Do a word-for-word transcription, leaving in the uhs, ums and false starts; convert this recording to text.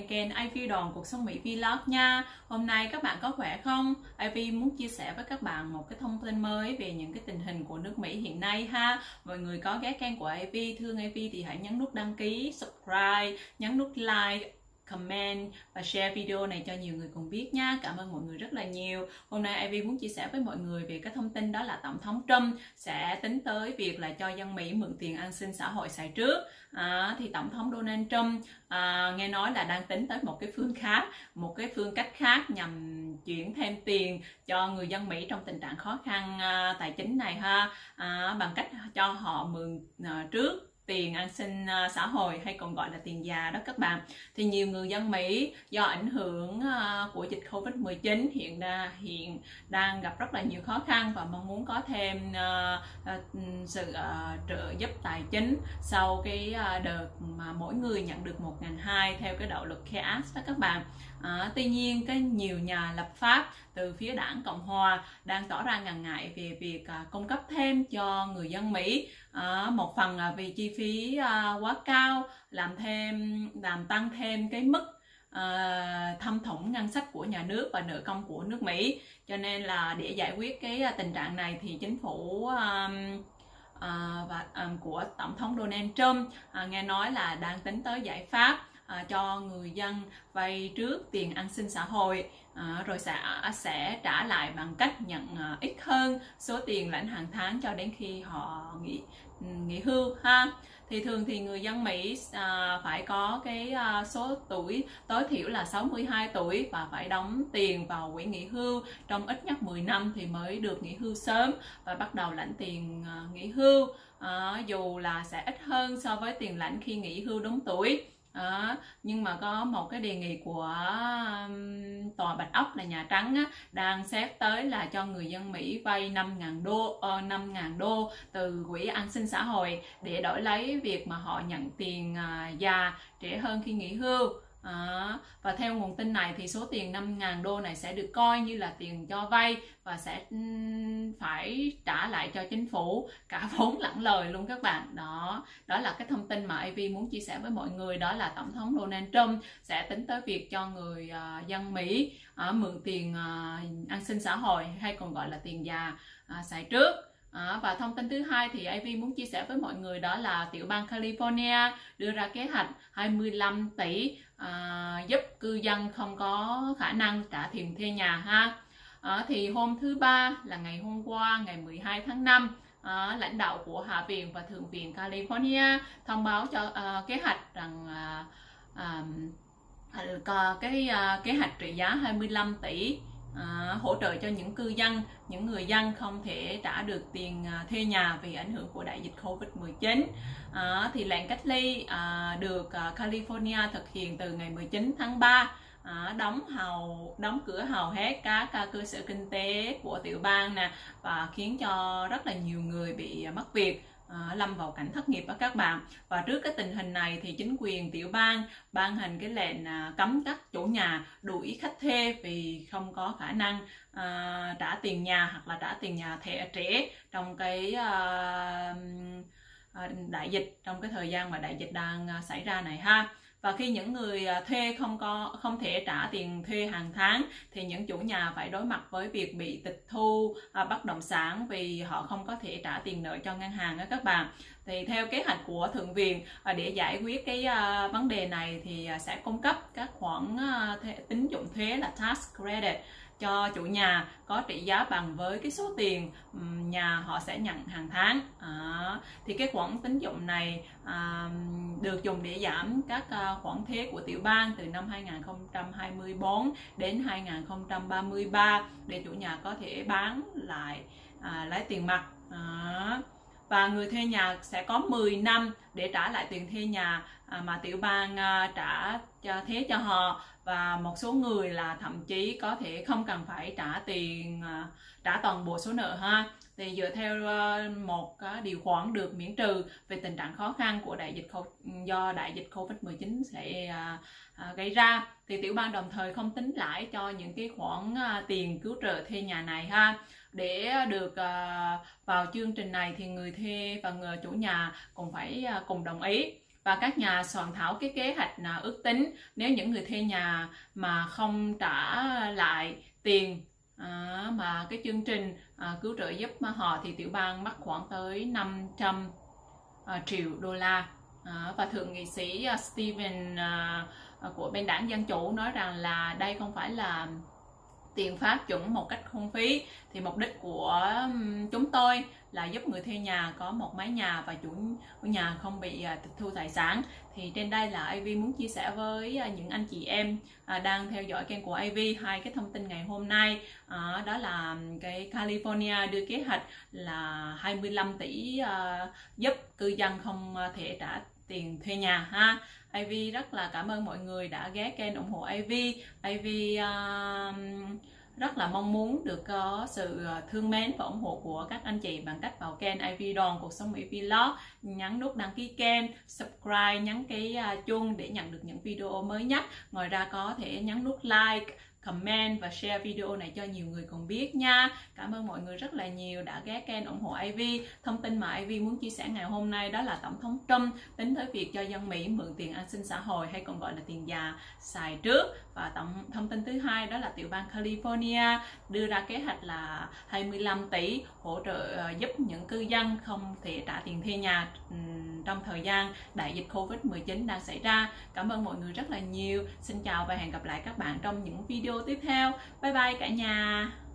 nghe kênh Ivy Doan Cuộc Sống Mỹ Vlog nha. Hôm nay các bạn có khỏe không? Ivy muốn chia sẻ với các bạn một cái thông tin mới về những cái tình hình của nước Mỹ hiện nay ha. Mọi người có ghé kênh của Ivy, thương Ivy thì hãy nhấn nút đăng ký, subscribe, nhấn nút like, comment và share video này cho nhiều người cùng biết nha. Cảm ơn mọi người rất là nhiều. Hôm nay Ivy muốn chia sẻ với mọi người về cái thông tin đó là Tổng thống Trump sẽ tính tới việc là cho dân Mỹ mượn tiền an sinh xã hội xài trước. À, thì Tổng thống Donald Trump à, nghe nói là đang tính tới một cái phương khác, một cái phương cách khác nhằm chuyển thêm tiền cho người dân Mỹ trong tình trạng khó khăn à, tài chính này ha, à, bằng cách cho họ mượn à, trước tiền an sinh xã hội hay còn gọi là tiền già đó các bạn. Thì nhiều người dân Mỹ do ảnh hưởng của dịch Covid mười chín hiện hiện đang gặp rất là nhiều khó khăn và mong muốn có thêm sự trợ giúp tài chính sau cái đợt mà mỗi người nhận được một nghìn hai trăm theo cái đạo luật CARES đó các bạn. À, tuy nhiên, cái nhiều nhà lập pháp từ phía đảng Cộng Hòa đang tỏ ra ngần ngại về việc à, cung cấp thêm cho người dân Mỹ, à, một phần là vì chi phí à, quá cao, làm thêm làm tăng thêm cái mức à, thâm thủng ngân sách của nhà nước và nợ công của nước Mỹ. Cho nên là để giải quyết cái tình trạng này thì chính phủ à, à, và à, của Tổng thống Donald Trump à, nghe nói là đang tính tới giải pháp À, cho người dân vay trước tiền an sinh xã hội, à, rồi sẽ, sẽ trả lại bằng cách nhận à, ít hơn số tiền lãnh hàng tháng cho đến khi họ nghỉ, nghỉ hưu ha. Thì thường thì người dân Mỹ à, phải có cái à, số tuổi tối thiểu là sáu mươi hai tuổi và phải đóng tiền vào quỹ nghỉ hưu trong ít nhất mười năm thì mới được nghỉ hưu sớm và bắt đầu lãnh tiền à, nghỉ hưu, à, dù là sẽ ít hơn so với tiền lãnh khi nghỉ hưu đúng tuổi. À, nhưng mà có một cái đề nghị của um, Tòa Bạch Ốc là Nhà Trắng á, đang xét tới là cho người dân Mỹ vay năm nghìn đô từ quỹ an sinh xã hội để đổi lấy việc mà họ nhận tiền uh, già trễ hơn khi nghỉ hưu. À, và theo nguồn tin này thì số tiền năm nghìn đô này sẽ được coi như là tiền cho vay và sẽ phải trả lại cho chính phủ cả vốn lẫn lời luôn các bạn. Đó đó là cái thông tin mà Ivy muốn chia sẻ với mọi người, đó là Tổng thống Donald Trump sẽ tính tới việc cho người uh, dân Mỹ uh, mượn tiền uh, an sinh xã hội hay còn gọi là tiền già uh, xài trước. À, và thông tin thứ hai thì Ivy muốn chia sẻ với mọi người đó là tiểu bang California đưa ra kế hoạch hai mươi lăm tỷ à, giúp cư dân không có khả năng trả tiền thuê nhà ha. À, thì hôm thứ ba là ngày hôm qua, ngày mười hai tháng năm, à, lãnh đạo của Hạ viện và Thượng viện California thông báo cho à, kế hoạch rằng à, à, cái à, kế hoạch trị giá hai mươi lăm tỷ À, hỗ trợ cho những cư dân, những người dân không thể trả được tiền à, thuê nhà vì ảnh hưởng của đại dịch Covid mười chín. À, thì lệnh cách ly à, được à, California thực hiện từ ngày mười chín tháng ba, à, đóng hầu đóng cửa hầu hết các, các cơ sở kinh tế của tiểu bang nè và khiến cho rất là nhiều người bị à, mất việc, À, lâm vào cảnh thất nghiệp đó các bạn. Và trước cái tình hình này thì chính quyền tiểu bang ban hành cái lệnh à, cấm các chủ nhà đuổi khách thuê vì không có khả năng à, trả tiền nhà hoặc là trả tiền nhà thẻ trễ trong cái à, đại dịch, trong cái thời gian mà đại dịch đang xảy ra này ha. Và khi những người thuê không có không thể trả tiền thuê hàng tháng thì những chủ nhà phải đối mặt với việc bị tịch thu à, bất động sản vì họ không có thể trả tiền nợ cho ngân hàng đó các bạn. Thì theo kế hoạch của Thượng viện à, để giải quyết cái à, vấn đề này thì à, sẽ cung cấp các khoản à, tín dụng thuế là tax credit cho chủ nhà có trị giá bằng với cái số tiền nhà họ sẽ nhận hàng tháng. À, thì cái khoản tín dụng này à, được dùng để giảm các khoản thuế của tiểu bang từ năm hai nghìn không trăm hai mươi tư đến hai nghìn không trăm ba mươi ba để chủ nhà có thể bán lại à, lấy tiền mặt. À, và người thuê nhà sẽ có mười năm để trả lại tiền thuê nhà mà tiểu bang trả cho thuế cho họ, và một số người là thậm chí có thể không cần phải trả tiền trả toàn bộ số nợ ha. Thì dựa theo một điều khoản được miễn trừ về tình trạng khó khăn của đại dịch do đại dịch Covid mười chín sẽ gây ra, thì tiểu bang đồng thời không tính lãi cho những cái khoản tiền cứu trợ thuê nhà này ha. Để được vào chương trình này thì người thuê và người chủ nhà cũng phải cùng đồng ý. Và các nhà soạn thảo cái kế hoạch ước tính nếu những người thuê nhà mà không trả lại tiền à, mà cái chương trình à, cứu trợ giúp họ thì tiểu bang mất khoảng tới năm trăm à, triệu đô la. À, và thượng nghị sĩ Steven à, của bên đảng Dân Chủ nói rằng là đây không phải là tiền pháp chuẩn một cách không phí, thì mục đích của chúng tôi là giúp người thuê nhà có một mái nhà và chủ nhà không bị tịch thu tài sản. Thì trên đây là Ivy muốn chia sẻ với những anh chị em đang theo dõi kênh của Ivy hai cái thông tin ngày hôm nay, đó là cái California đưa kế hoạch là hai mươi lăm tỷ giúp cư dân không thể trả tiền thuê nhà ha. Ivy rất là cảm ơn mọi người đã ghé kênh ủng hộ Ivy. Ivy uh, rất là mong muốn được có sự thương mến và ủng hộ của các anh chị bằng cách vào kênh Ivy Doan cuộc sống Mỹ Vlog, nhấn nút đăng ký kênh, subscribe, nhấn cái chuông để nhận được những video mới nhất. Ngoài ra có thể nhấn nút like, comment và share video này cho nhiều người cùng biết nha. Cảm ơn mọi người rất là nhiều đã ghé kênh ủng hộ Ivy. Thông tin mà Ivy muốn chia sẻ ngày hôm nay đó là Tổng thống Trump tính tới việc cho dân Mỹ mượn tiền an sinh xã hội hay còn gọi là tiền già xài trước. Và tổng thông tin thứ hai đó là tiểu bang California đưa ra kế hoạch là hai mươi lăm tỷ hỗ trợ giúp những cư dân không thể trả tiền thuê nhà trong thời gian đại dịch Covid mười chín đang xảy ra. Cảm ơn mọi người rất là nhiều. Xin chào và hẹn gặp lại các bạn trong những video tiếp theo. Bye bye cả nhà.